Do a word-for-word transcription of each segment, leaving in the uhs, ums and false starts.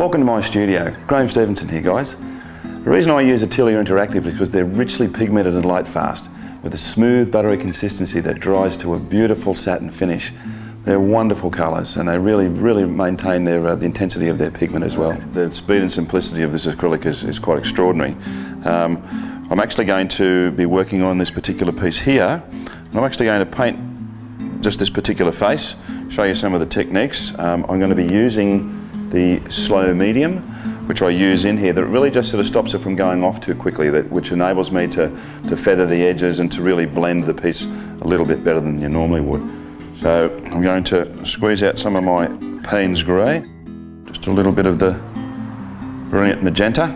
Welcome to my studio. Graeme Stevenson here, guys. The reason I use Atelier Interactive is because they're richly pigmented and light fast, with a smooth buttery consistency that dries to a beautiful satin finish. They're wonderful colours and they really, really maintain their, uh, the intensity of their pigment as well. The speed and simplicity of this acrylic is, is quite extraordinary. Um, I'm actually going to be working on this particular piece here, and I'm actually going to paint just this particular face, show you some of the techniques. Um, I'm going to be using the Slow Medium, which I use in here, that really just sort of stops it from going off too quickly, that, which enables me to, to feather the edges and to really blend the piece a little bit better than you normally would. So I'm going to squeeze out some of my Payne's Grey, just a little bit of the Brilliant Magenta.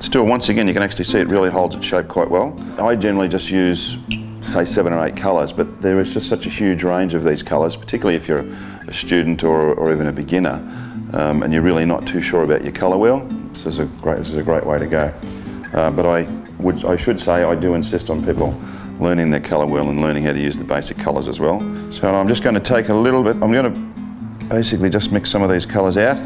Still, once again, you can actually see it really holds its shape quite well. I generally just use, say, seven or eight colours, but there is just such a huge range of these colours, particularly if you're a student or, or even a beginner, um, and you're really not too sure about your colour wheel. This is a great, this is a great way to go. Uh, but I, would, I should say I do insist on people learning their colour wheel and learning how to use the basic colours as well. So I'm just going to take a little bit, I'm going to basically just mix some of these colours out.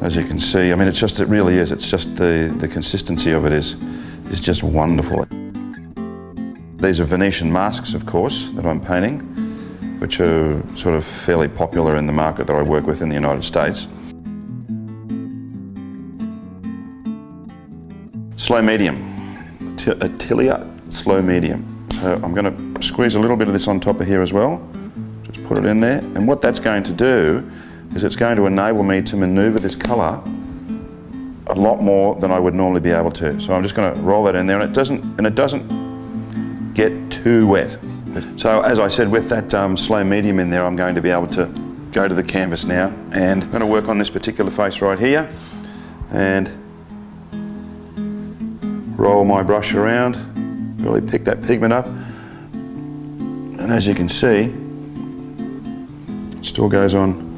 As you can see, I mean, it's just, it really is, it's just the, the consistency of it is, is just wonderful. These are Venetian masks, of course, that I'm painting, which are sort of fairly popular in the market that I work with in the United States. Slow Medium, Atelier Slow Medium. So I'm going to squeeze a little bit of this on top of here as well. Just put it in there. And what that's going to do is it's going to enable me to manoeuvre this colour a lot more than I would normally be able to. So I'm just going to roll that in there, and it doesn't, and it doesn't get too wet. So as I said, with that um, Slow Medium in there, I'm going to be able to go to the canvas now, and I'm going to work on this particular face right here, and roll my brush around, really pick that pigment up, and as you can see, it still goes on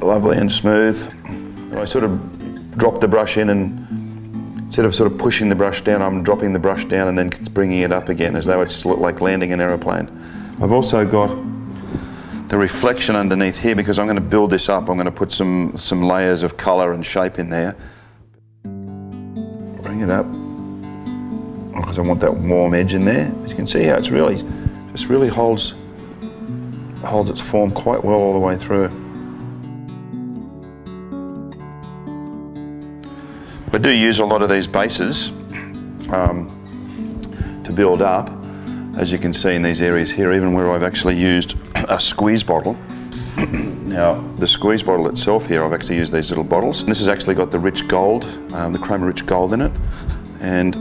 lovely and smooth. And I sort of drop the brush in, and instead of sort of pushing the brush down, I'm dropping the brush down and then bringing it up again, as though it's like landing an aeroplane. I've also got the reflection underneath here, because I'm going to build this up. I'm going to put some, some layers of colour and shape in there. Bring it up, because I want that warm edge in there. As you can see, how it's really, just really holds, holds its form quite well all the way through. I do use a lot of these bases um, to build up, as you can see in these areas here, even where I've actually used a squeeze bottle. Now, the squeeze bottle itself here, I've actually used these little bottles. This has actually got the rich gold, um, the Chroma Rich Gold in it. And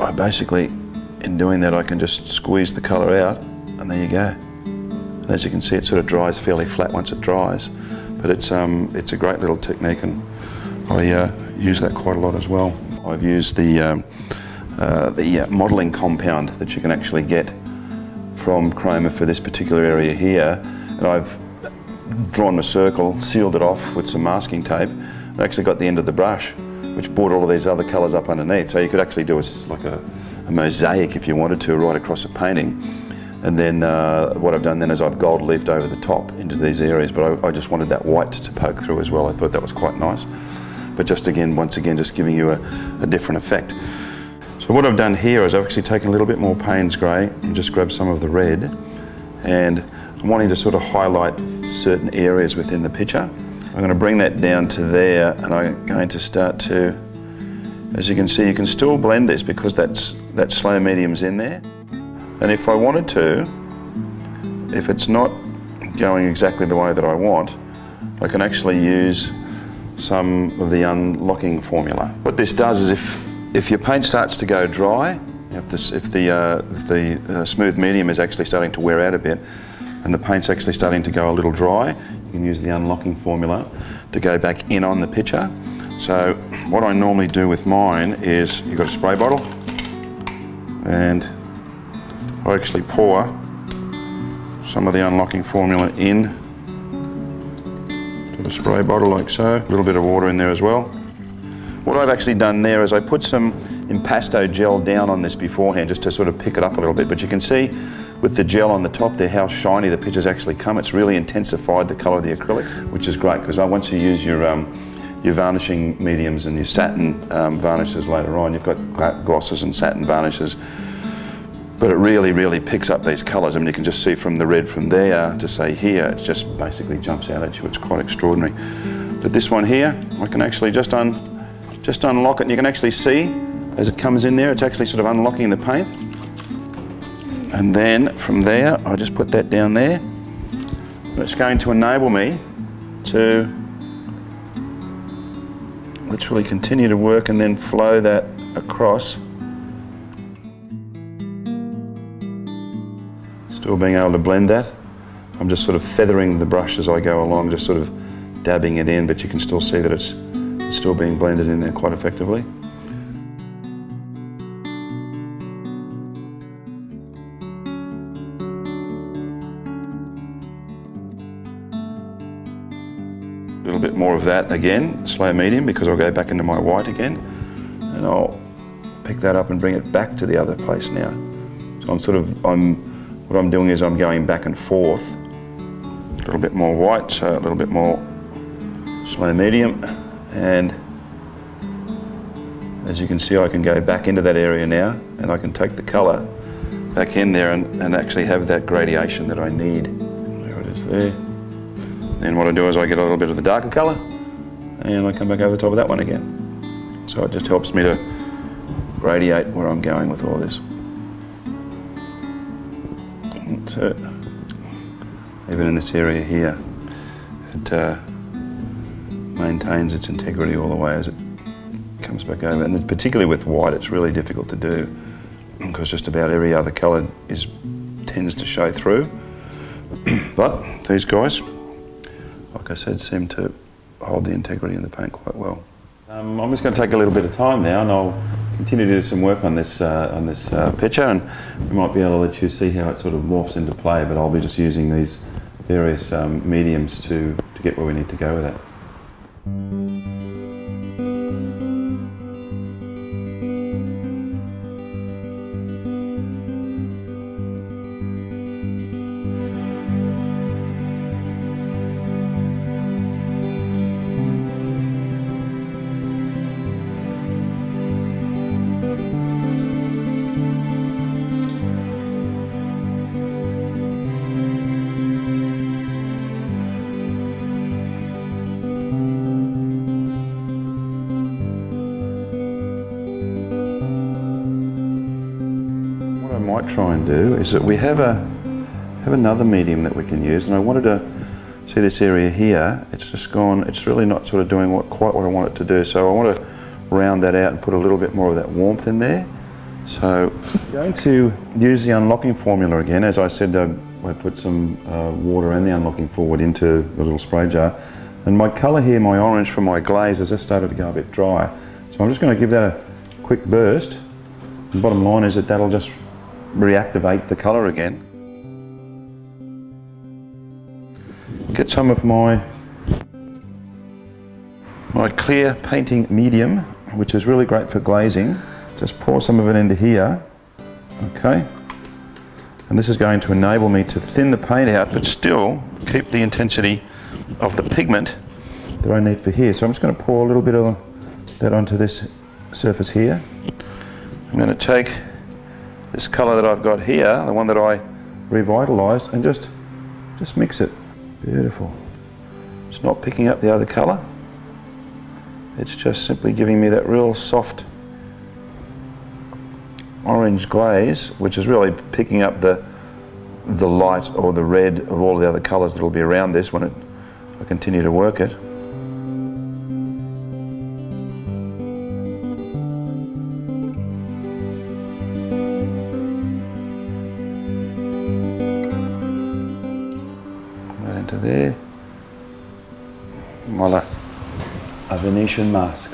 I basically, in doing that, I can just squeeze the colour out, and there you go. And as you can see, it sort of dries fairly flat once it dries. But it's, um, it's a great little technique, and I uh, use that quite a lot as well. I've used the, um, uh, the uh, modelling compound that you can actually get from Chroma for this particular area here. And I've drawn a circle, sealed it off with some masking tape. I actually got the end of the brush, which brought all of these other colours up underneath. So you could actually do a, like a, a mosaic, if you wanted to, right across a painting. And then uh, what I've done then is I've gold leafed over the top into these areas, but I, I just wanted that white to poke through as well. I thought that was quite nice. But just again, once again, just giving you a, a different effect. So what I've done here is I've actually taken a little bit more Payne's Grey and just grabbed some of the red, and I'm wanting to sort of highlight certain areas within the picture. I'm going to bring that down to there, and I'm going to start to, as you can see, you can still blend this because that's, that Slow Medium's in there. And if I wanted to, if it's not going exactly the way that I want, I can actually use some of the unlocking formula. What this does is if, if your paint starts to go dry, if, this, if the, uh, if the uh, smooth medium is actually starting to wear out a bit, and the paint's actually starting to go a little dry, you can use the unlocking formula to go back in on the picture. So what I normally do with mine is, you've got a spray bottle, and I actually pour some of the unlocking formula in to the spray bottle like so, a little bit of water in there as well. What I've actually done there is I put some impasto gel down on this beforehand just to sort of pick it up a little bit, but you can see with the gel on the top there, how shiny the pictures actually come. It's really intensified the colour of the acrylics, which is great, because once you use your um, your varnishing mediums and your satin um, varnishes later on, you've got glosses and satin varnishes. But it really, really picks up these colours. I mean, you can just see from the red from there to say here, it just basically jumps out at you. It's quite extraordinary. But this one here, I can actually just un, just unlock it, and you can actually see as it comes in there, it's actually sort of unlocking the paint. And then from there, I just put that down there. And it's going to enable me to literally continue to work and then flow that across. Still being able to blend that. I'm just sort of feathering the brush as I go along, just sort of dabbing it in, but you can still see that it's still being blended in there quite effectively. A little bit more of that again, slow medium, because I'll go back into my white again, and I'll pick that up and bring it back to the other place now. So I'm sort of, I'm what I'm doing is I'm going back and forth. A little bit more white, so a little bit more slow medium. And as you can see, I can go back into that area now, and I can take the colour back in there and, and actually have that gradation that I need. There it is there. Then what I do is I get a little bit of the darker colour, and I come back over the top of that one again. So it just helps me to gradiate where I'm going with all this. So, even in this area here, it uh, maintains its integrity all the way as it comes back over. And particularly with white, it's really difficult to do, because just about every other colour is tends to show through. But these guys, like I said, seem to hold the integrity in the paint quite well. Um, I'm just going to take a little bit of time now, and I'll continue to do some work on this uh, on this uh, picture, and we might be able to let you see how it sort of morphs into play, but I'll be just using these various um, mediums to, to get where we need to go with that. Try and do is that we have a have another medium that we can use, and I wanted to see this area here. It's just gone, it's really not sort of doing what quite what I want it to do, so I want to round that out and put a little bit more of that warmth in there. So I'm going to use the unlocking formula again. As I said, I, I put some uh, water and the unlocking forward into the little spray jar, and my colour here, my orange from my glaze, has just started to go a bit dry, so I'm just going to give that a quick burst. The bottom line is that that'll just reactivate the colour again. Get some of my my clear painting medium, which is really great for glazing. Just pour some of it into here, okay? And this is going to enable me to thin the paint out, but still keep the intensity of the pigment that I need for here. So I'm just going to pour a little bit of that onto this surface here. I'm going to take this colour that I've got here, the one that I revitalised, and just just mix it. Beautiful. It's not picking up the other colour. It's just simply giving me that real soft orange glaze, which is really picking up the the light or the red of all the other colours that will be around this when it, I continue to work it. There. Voila. A Venetian mask.